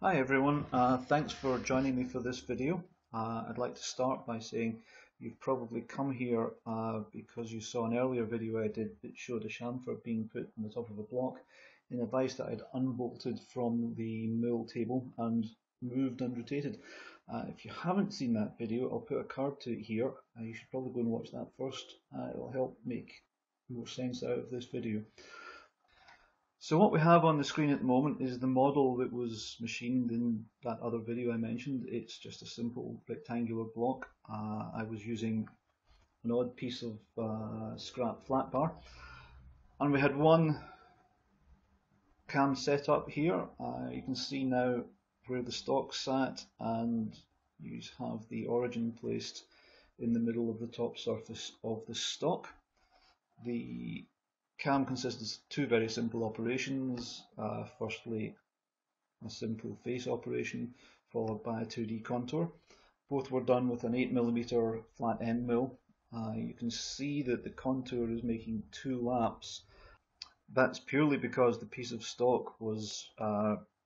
Hi everyone, thanks for joining me for this video. I'd like to start by saying you've probably come here because you saw an earlier video I did that showed a chamfer being put on the top of a block in a vise that I'd unbolted from the mill table and moved and rotated. If you haven't seen that video, I'll put a card to it here. You should probably go and watch that first. It'll help make more sense out of this video. So what we have on the screen at the moment is the model that was machined in that other video I mentioned. It's just a simple rectangular block. I was using an odd piece of scrap flat bar. And we had one CAM set up here. You can see now where the stock sat, and you have the origin placed in the middle of the top surface of the stock. The CAM consists of two very simple operations. Firstly, a simple face operation followed by a 2D contour. Both were done with an 8mm flat end mill. You can see that the contour is making two laps. That's purely because the piece of stock was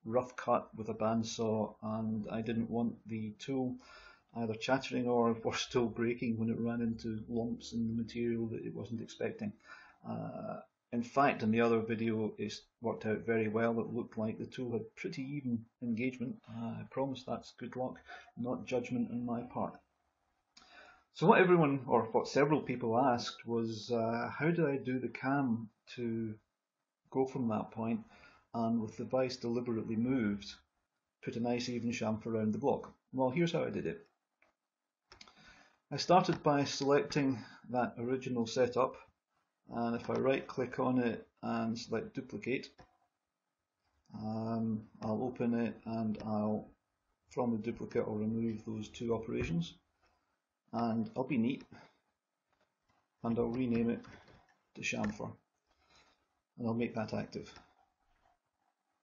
rough cut with a bandsaw, and I didn't want the tool either chattering or worse still breaking when it ran into lumps in the material that it wasn't expecting. In fact, in the other video, it worked out very well. It looked like the tool had pretty even engagement. I promise that's good luck, not judgment on my part. So what everyone, or what several people asked was, how do I do the CAM to go from that point and with the vise deliberately moved, put a nice even chamfer around the block? Well, here's how I did it. I started by selecting that original setup. And if I right click on it and select duplicate, I'll open it and I'll, from the duplicate, I'll remove those two operations. And I'll be neat and I'll rename it to chamfer and I'll make that active.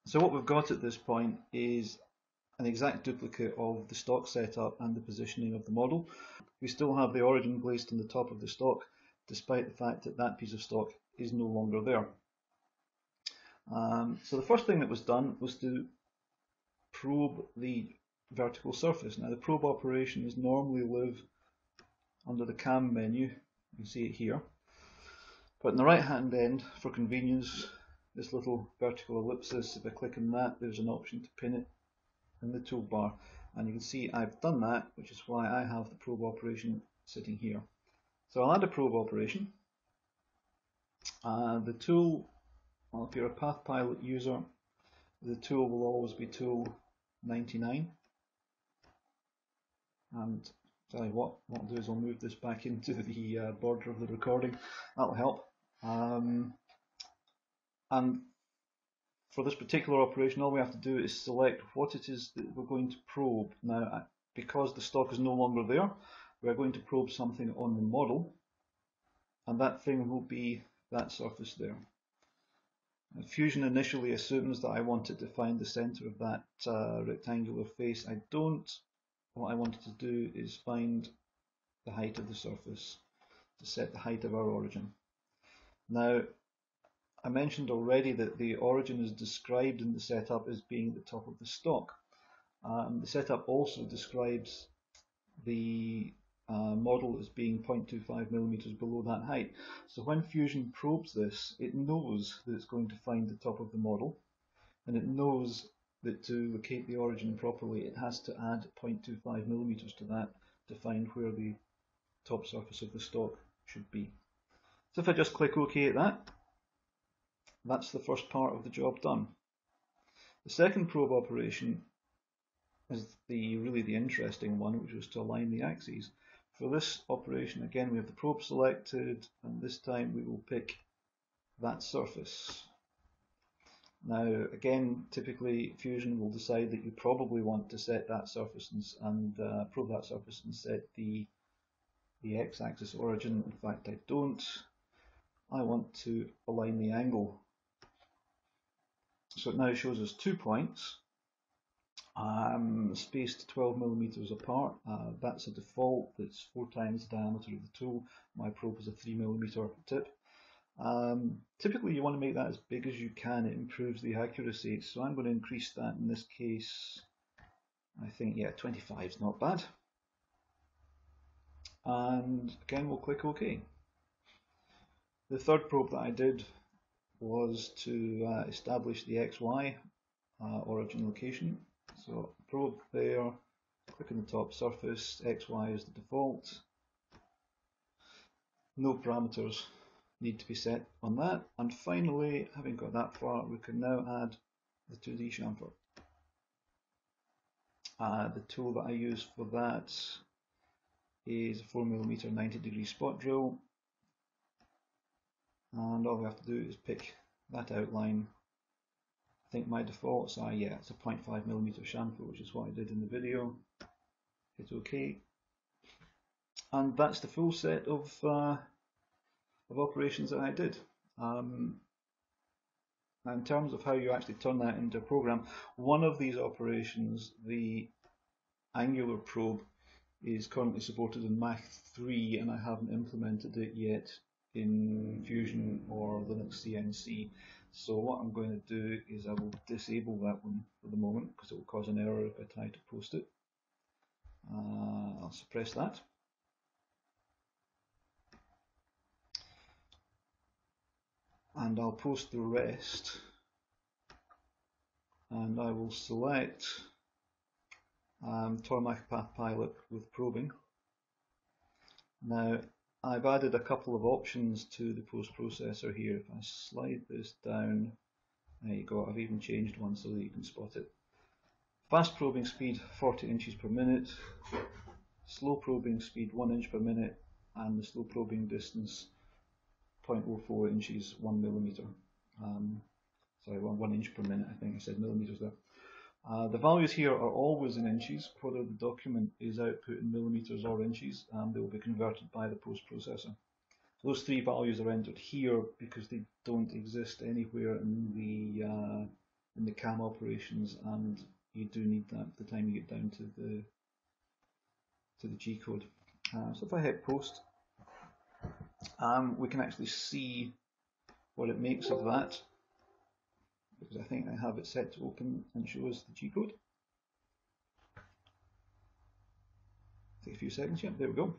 So what we've got at this point is an exact duplicate of the stock setup and the positioning of the model. We still have the origin placed on the top of the stock, despite the fact that that piece of stock is no longer there. So the first thing that was done was to probe the vertical surface. Now the probe operation is normally live under the CAM menu, you can see it here, but in the right hand end, for convenience, this little vertical ellipsis, if I click on that, there's an option to pin it in the toolbar, and you can see I've done that, which is why I have the probe operation sitting here. So I'll add a probe operation. The tool, well, if you're a PathPilot user, the tool will always be tool 99. And tell you what I'll do is I'll move this back into the border of the recording. That'll help. And for this particular operation, all we have to do is select what it is that we're going to probe. Now, because the stock is no longer there, we're going to probe something on the model, and that thing will be that surface there. Now, Fusion initially assumes that I wanted to find the center of that rectangular face. I don't. What I wanted to do is find the height of the surface to set the height of our origin. Now, I mentioned already that the origin is described in the setup as being the top of the stock. The setup also describes the model is being 0.25mm below that height. So when Fusion probes this, it knows that it's going to find the top of the model, and it knows that to locate the origin properly, it has to add 0.25mm to that to find where the top surface of the stock should be. So if I just click OK at that, that's the first part of the job done. The second probe operation is really the interesting one, which was to align the axes. For this operation, again, we have the probe selected, and this time we will pick that surface. Now, again, typically Fusion will decide that you probably want to set that surface and probe that surface and set the x-axis origin. In fact, I don't. I want to align the angle. So it now shows us 2 points. Spaced 12mm apart. That's a default. It's 4 times the diameter of the tool. My probe is a 3mm tip. Typically you want to make that as big as you can, it improves the accuracy, so I'm going to increase that in this case. I think, yeah, 25 is not bad. And again, we'll click OK. The third probe that I did was to establish the XY origin location. So probe there, click on the top surface, XY is the default. No parameters need to be set on that. And finally, having got that far, we can now add the 2D chamfer. The tool that I use for that is a 4mm 90-degree spot drill, and all we have to do is pick that outline. I think my defaults are, yeah, it's a 0.5mm chamfer, which is what I did in the video. Hit OK, and that's the full set of operations that I did. In terms of how you actually turn that into a program, one of these operations, the angular probe, is currently supported in Mach 3, and I haven't implemented it yet in Fusion or Linux CNC. So what I'm going to do is I will disable that one for the moment because it will cause an error if I try to post it. I'll suppress that. And I'll post the rest, and I will select Tormach PathPilot with probing. Now I've added a couple of options to the post processor here. If I slide this down, there you go, I've even changed one so that you can spot it. Fast probing speed 40 inches per minute, slow probing speed 1 inch per minute, and the slow probing distance 0.04 inches, 1mm. Sorry, 1 inch per minute. I think I said millimeters there. The values here are always in inches, whether the document is output in millimeters or inches, and they will be converted by the post processor. Those three values are entered here because they don't exist anywhere in the CAM operations, and you do need that by the time you get down to the G code. So if I hit post, we can actually see what it makes of that, because I think I have it set to open and show us the G code. Take a few seconds, yeah, there we go.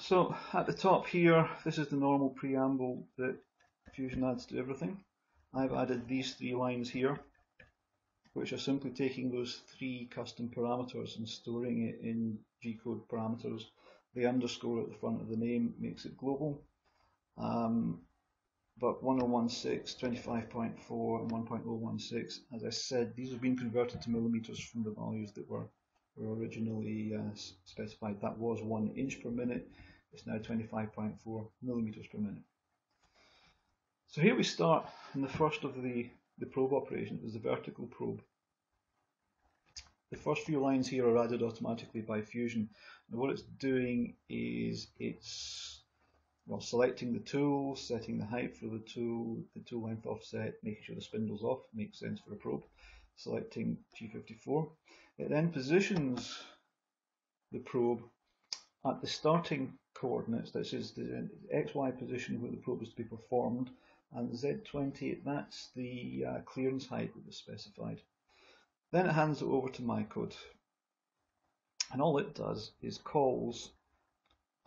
So at the top here, this is the normal preamble that Fusion adds to everything. I've added these three lines here, which are simply taking those three custom parameters and storing it in G code parameters. The underscore at the front of the name makes it global, but 1016, 25.4 and 1.016, as I said, these have been converted to millimeters from the values that were originally specified. That was 1 inch per minute, it's now 25.4 millimeters per minute. So here we start in the first of the probe operations, is the vertical probe. The first few lines here are added automatically by Fusion. Now what it's doing is it's, well, selecting the tool, setting the height for the tool length offset, making sure the spindle's off, makes sense for a probe, selecting G54. It then positions the probe at the starting coordinates, this is the XY position where the probe is to be performed, and Z20, that's the clearance height that was specified. Then it hands it over to MyCode, and all it does is calls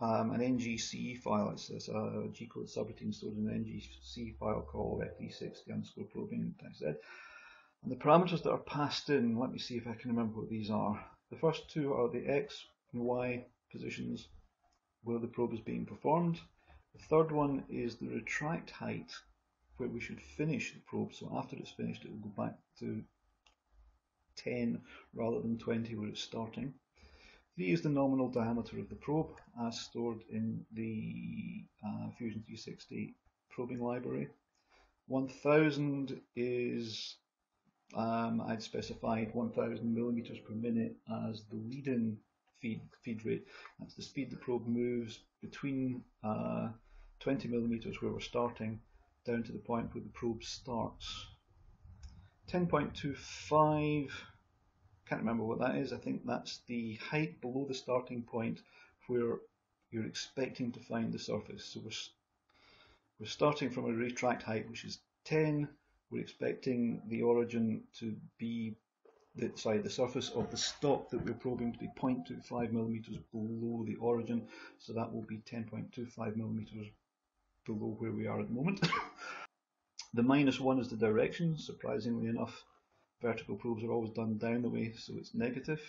an NGC file. It's a G-code subroutine stored in an NGC file called FD60_ProbeNZ. And the parameters that are passed in, let me see if I can remember what these are. The first two are the X and Y positions where the probe is being performed. The third one is the retract height where we should finish the probe. So after it's finished, it will go back to 10 rather than 20 where it's starting. 3 is the nominal diameter of the probe as stored in the Fusion 360 probing library. 1000 is, I'd specified 1000 millimeters per minute as the lead-in feed rate. That's the speed the probe moves between 20 millimeters where we're starting down to the point where the probe starts. 10.25, can't remember what that is. I think that's the height below the starting point where you're expecting to find the surface. So We're starting from a retract height which is 10. We're expecting the origin to be, the surface of the stop that we're probing to be 0.25 millimeters below the origin, so that will be 10.25 millimeters below where we are at the moment. The -1 is the direction. Surprisingly enough, vertical probes are always done down the way, so it's negative.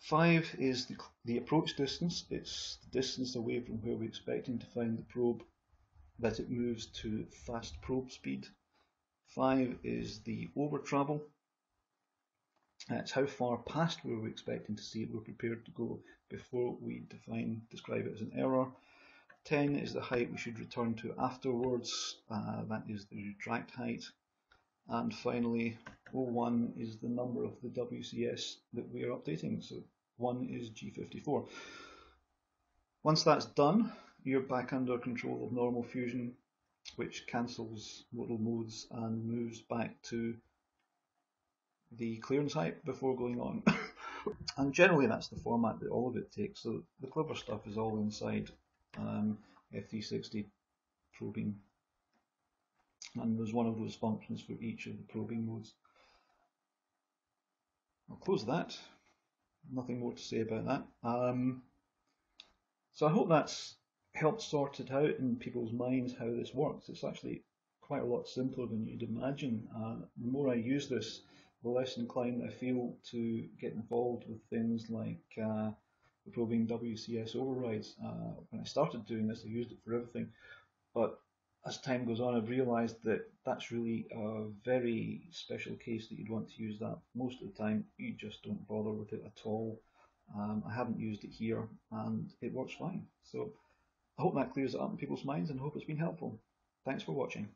5 is the approach distance. It's the distance away from where we're expecting to find the probe that it moves to fast probe speed. 5 is the over travel. That's how far past where we're expecting to see it we're prepared to go before we describe it as an error. 10 is the height we should return to afterwards, that is the retract height. And finally, 01 is the number of the WCS that we are updating, so 1 is G54. Once that's done, you're back under control of normal Fusion, which cancels modal modes and moves back to the clearance height before going on. And generally that's the format that all of it takes, so the clever stuff is all inside FD60 probing, and there's one of those functions for each of the probing modes. I'll close that, nothing more to say about that. So I hope that's helped sort it out in people's minds how this works. It's actually quite a lot simpler than you'd imagine. The more I use this, the less inclined I feel to get involved with things like the probing WCS overrides. When I started doing this, I used it for everything, but as time goes on, I've realised that that's really a very special case that you'd want to use that. Most of the time, you just don't bother with it at all. I haven't used it here, and it works fine. So I hope that clears it up in people's minds, and hope it's been helpful. Thanks for watching.